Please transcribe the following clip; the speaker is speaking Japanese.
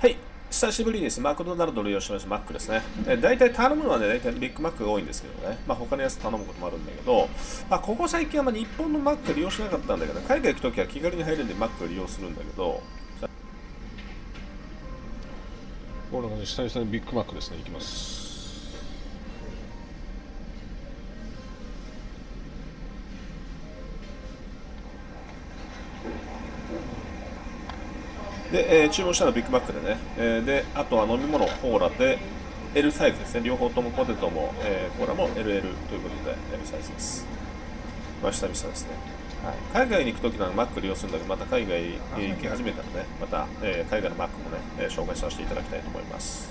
はい、久しぶりです。マクドナルドを利用してます。マックですね。大体頼むのはね、大体ビッグマックが多いんですけどね。他のやつ頼むこともあるんだけど、ここ最近は日本のマック利用しなかったんだけど、海外行くときは気軽に入るんでマックを利用するんだけど、こんな感じで久々にビッグマックですね。行きます。で、注文したのはビッグマックでね、であとは飲み物、コーラで L サイズですね。両方ともポテトも、コーラも LL ということで L サイズです。久々ですね。はい、海外に行くときはマック利用するんだけど、また海外行き始めたらね、また海外のマックもね、紹介させていただきたいと思います。